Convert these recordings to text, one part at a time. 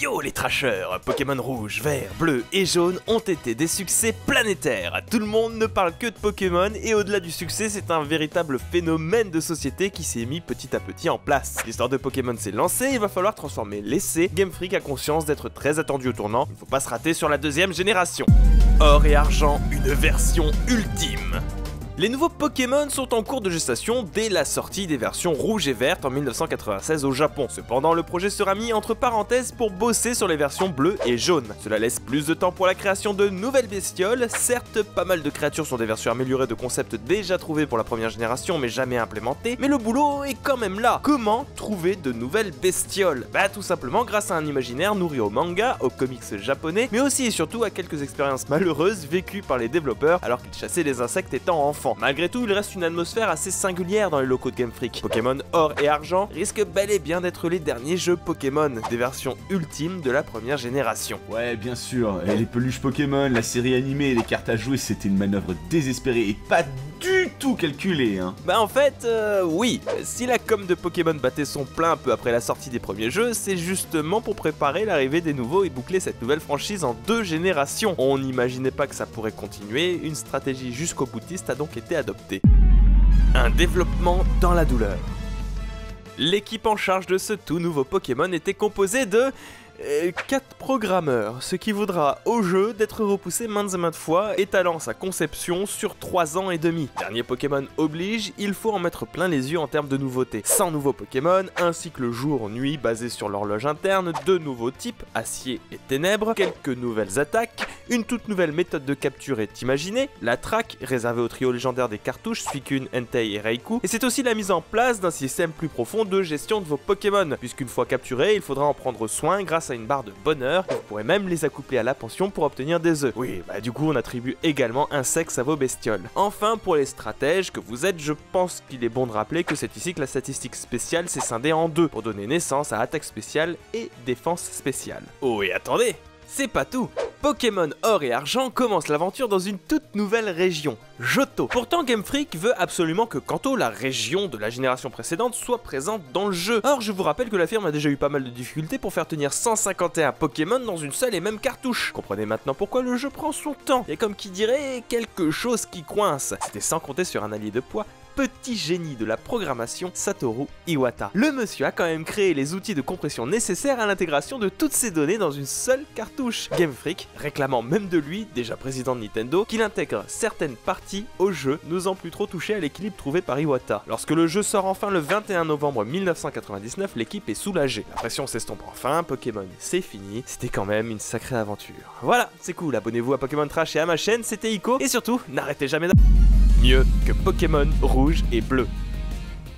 Yo les trasheurs, Pokémon rouge, vert, bleu et jaune ont été des succès planétaires. Tout le monde ne parle que de Pokémon et au-delà du succès, c'est un véritable phénomène de société qui s'est mis petit à petit en place. L'histoire de Pokémon s'est lancée, il va falloir transformer l'essai. Game Freak a conscience d'être très attendu au tournant, il ne faut pas se rater sur la deuxième génération. Or et argent, une version ultime. Les nouveaux Pokémon sont en cours de gestation dès la sortie des versions rouge et verte en 1996 au Japon. Cependant, le projet sera mis entre parenthèses pour bosser sur les versions bleues et jaunes. Cela laisse plus de temps pour la création de nouvelles bestioles. Certes, pas mal de créatures sont des versions améliorées de concepts déjà trouvés pour la première génération mais jamais implémentés, mais le boulot est quand même là. Comment trouver de nouvelles bestioles? Bah tout simplement grâce à un imaginaire nourri au manga, aux comics japonais, mais aussi et surtout à quelques expériences malheureuses vécues par les développeurs alors qu'ils chassaient les insectes étant enfants. Malgré tout, il reste une atmosphère assez singulière dans les locaux de Game Freak. Pokémon Or et Argent risquent bel et bien d'être les derniers jeux Pokémon, des versions ultimes de la première génération. Ouais, bien sûr, et les peluches Pokémon, la série animée et les cartes à jouer, c'était une manœuvre désespérée et pas du tout calculé, hein. Bah en fait, oui. Si la com de Pokémon battait son plein un peu après la sortie des premiers jeux, c'est justement pour préparer l'arrivée des nouveaux et boucler cette nouvelle franchise en deux générations. On n'imaginait pas que ça pourrait continuer, une stratégie jusqu'au boutiste a donc été adoptée. Un développement dans la douleur. L'équipe en charge de ce tout nouveau Pokémon était composée de 4 programmeurs, ce qui vaudra au jeu d'être repoussé maintes et maintes fois, étalant sa conception sur 3 ans et demi. Dernier Pokémon oblige, il faut en mettre plein les yeux en termes de nouveautés. 100 nouveaux Pokémon, un cycle jour-nuit basé sur l'horloge interne, 2 nouveaux types, acier et ténèbres, quelques nouvelles attaques, une toute nouvelle méthode de capture est imaginée, la traque, réservée au trio légendaire des cartouches, Suicune, Entei et Raikou, et c'est aussi la mise en place d'un système plus profond de gestion de vos Pokémon, puisqu'une fois capturés, il faudra en prendre soin grâce à une barre de bonheur, vous pourrez même les accoupler à la pension pour obtenir des œufs. Oui, bah du coup on attribue également un sexe à vos bestioles. Enfin, pour les stratèges que vous êtes, je pense qu'il est bon de rappeler que c'est ici que la statistique spéciale s'est scindée en deux, pour donner naissance à attaque spéciale et défense spéciale. Oh et attendez, c'est pas tout! Pokémon Or et Argent commence l'aventure dans une toute nouvelle région, Johto. Pourtant Game Freak veut absolument que Kanto, la région de la génération précédente, soit présente dans le jeu. Or je vous rappelle que la firme a déjà eu pas mal de difficultés pour faire tenir 151 Pokémon dans une seule et même cartouche. Comprenez maintenant pourquoi le jeu prend son temps. Et comme qui dirait, quelque chose qui coince. C'était sans compter sur un allié de poids, petit génie de la programmation, Satoru Iwata. Le monsieur a quand même créé les outils de compression nécessaires à l'intégration de toutes ces données dans une seule cartouche. Game Freak réclamant même de lui, déjà président de Nintendo, qu'il intègre certaines parties au jeu, n'osant plus trop toucher à l'équilibre trouvé par Iwata. Lorsque le jeu sort enfin le 21 novembre 1999, l'équipe est soulagée. La pression s'estompe enfin, Pokémon c'est fini, c'était quand même une sacrée aventure. Voilà, c'est cool, abonnez-vous à Pokémon Trash et à ma chaîne, c'était Ico, et surtout, n'arrêtez jamais d'avoir mieux que Pokémon rouge et bleu.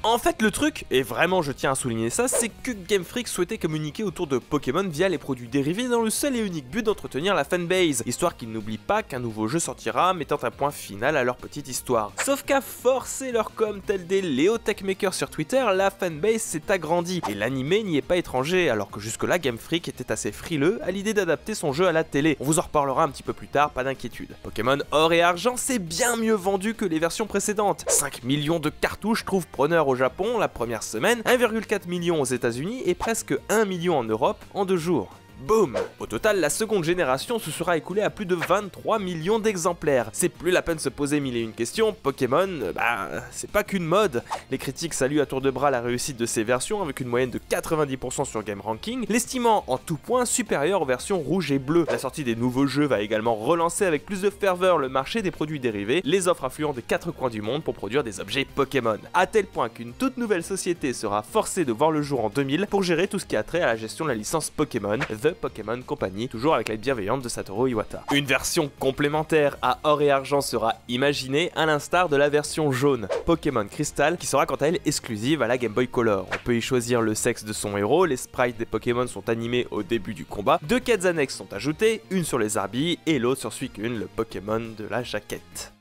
En fait le truc, et vraiment je tiens à souligner ça, c'est que Game Freak souhaitait communiquer autour de Pokémon via les produits dérivés dans le seul et unique but d'entretenir la fanbase, histoire qu'ils n'oublient pas qu'un nouveau jeu sortira, mettant un point final à leur petite histoire. Sauf qu'à forcer leur com tel des Leo Techmakers sur Twitter, la fanbase s'est agrandie, et l'animé n'y est pas étranger, alors que jusque là Game Freak était assez frileux à l'idée d'adapter son jeu à la télé. On vous en reparlera un petit peu plus tard, pas d'inquiétude. Pokémon Or et Argent s'est bien mieux vendu que les versions précédentes. 5 millions de cartouches trouvent preneur au Japon la première semaine, 1,4 million aux États-Unis et presque 1 million en Europe en 2 jours. Boom! Au total, la seconde génération se sera écoulée à plus de 23 millions d'exemplaires. C'est plus la peine de se poser mille et une questions, Pokémon, bah, c'est pas qu'une mode. Les critiques saluent à tour de bras la réussite de ces versions avec une moyenne de 90% sur GameRanking, l'estimant en tout point supérieure aux versions rouge et bleu. La sortie des nouveaux jeux va également relancer avec plus de ferveur le marché des produits dérivés, les offres affluant des 4 coins du monde pour produire des objets Pokémon. À tel point qu'une toute nouvelle société sera forcée de voir le jour en 2000 pour gérer tout ce qui a trait à la gestion de la licence Pokémon, Pokémon Company, toujours avec l'aide bienveillante de Satoru Iwata. Une version complémentaire à Or et Argent sera imaginée, à l'instar de la version jaune, Pokémon Crystal, qui sera quant à elle exclusive à la Game Boy Color. On peut y choisir le sexe de son héros, les sprites des Pokémon sont animés au début du combat, 2 quêtes annexes sont ajoutées, une sur les Arby et l'autre sur Suicune, le Pokémon de la jaquette.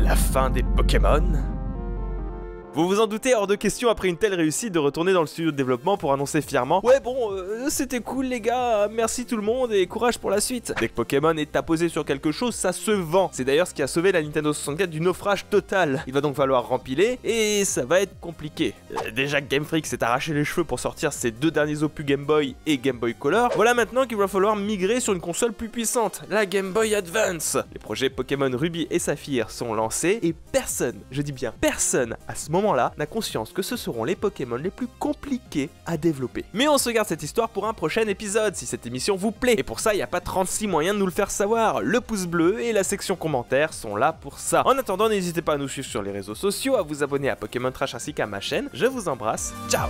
La fin des Pokémon. Vous vous en doutez, hors de question après une telle réussite de retourner dans le studio de développement pour annoncer fièrement « Ouais bon, c'était cool les gars, merci tout le monde et courage pour la suite ». Dès que Pokémon est apposé sur quelque chose, ça se vend. C'est d'ailleurs ce qui a sauvé la Nintendo 64 du naufrage total. Il va donc falloir rempiler et ça va être compliqué. Déjà que Game Freak s'est arraché les cheveux pour sortir ses deux derniers opus Game Boy et Game Boy Color, voilà maintenant qu'il va falloir migrer sur une console plus puissante, la Game Boy Advance. Les projets Pokémon Ruby et Saphir sont lancés et personne, je dis bien personne, à ce moment là n'a conscience que ce seront les Pokémon les plus compliqués à développer. Mais on se garde cette histoire pour un prochain épisode si cette émission vous plaît. Et pour ça, il n'y a pas 36 moyens de nous le faire savoir. Le pouce bleu et la section commentaires sont là pour ça. En attendant, n'hésitez pas à nous suivre sur les réseaux sociaux, à vous abonner à Pokémon Trash ainsi qu'à ma chaîne. Je vous embrasse, ciao!